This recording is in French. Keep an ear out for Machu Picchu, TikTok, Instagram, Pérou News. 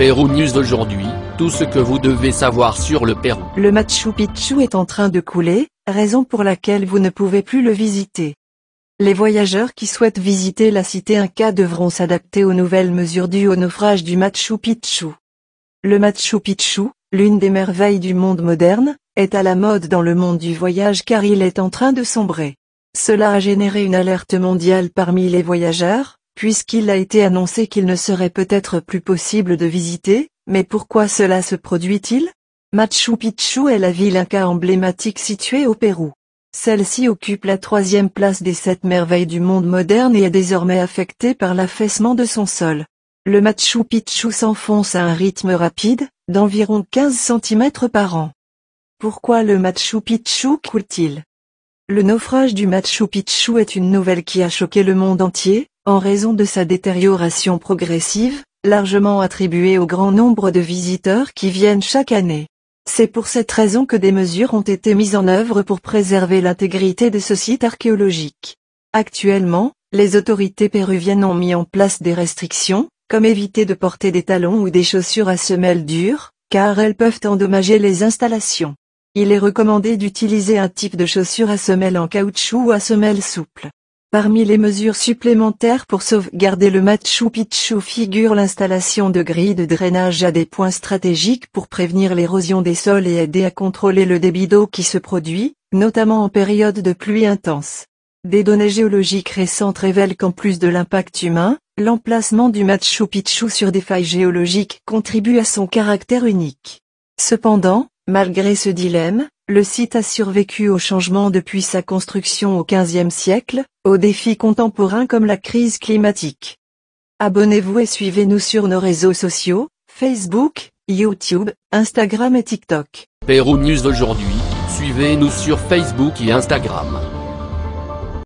Pérou News d'aujourd'hui, tout ce que vous devez savoir sur le Pérou. Le Machu Picchu est en train de couler, raison pour laquelle vous ne pouvez plus le visiter. Les voyageurs qui souhaitent visiter la cité Inca devront s'adapter aux nouvelles mesures dues au naufrage du Machu Picchu. Le Machu Picchu, l'une des merveilles du monde moderne, est à la mode dans le monde du voyage car il est en train de sombrer. Cela a généré une alerte mondiale parmi les voyageurs, puisqu'il a été annoncé qu'il ne serait peut-être plus possible de visiter, mais pourquoi cela se produit-il? Machu Picchu est la ville inca emblématique située au Pérou. Celle-ci occupe la 3e place des 7 merveilles du monde moderne et est désormais affectée par l'affaissement de son sol. Le Machu Picchu s'enfonce à un rythme rapide, d'environ 15 cm par an. Pourquoi le Machu Picchu coule-t-il? Le naufrage du Machu Picchu est une nouvelle qui a choqué le monde entier, en raison de sa détérioration progressive, largement attribuée au grand nombre de visiteurs qui viennent chaque année. C'est pour cette raison que des mesures ont été mises en œuvre pour préserver l'intégrité de ce site archéologique. Actuellement, les autorités péruviennes ont mis en place des restrictions, comme éviter de porter des talons ou des chaussures à semelles dures, car elles peuvent endommager les installations. Il est recommandé d'utiliser un type de chaussure à semelles en caoutchouc ou à semelles souples. Parmi les mesures supplémentaires pour sauvegarder le Machu Picchu figure l'installation de grilles de drainage à des points stratégiques pour prévenir l'érosion des sols et aider à contrôler le débit d'eau qui se produit, notamment en période de pluie intense. Des données géologiques récentes révèlent qu'en plus de l'impact humain, l'emplacement du Machu Picchu sur des failles géologiques contribue à son caractère unique. Cependant, malgré ce dilemme, le site a survécu aux changements depuis sa construction au XVe siècle, aux défis contemporains comme la crise climatique. Abonnez-vous et suivez-nous sur nos réseaux sociaux, Facebook, YouTube, Instagram et TikTok. Pérou News d'aujourd'hui, suivez-nous sur Facebook et Instagram.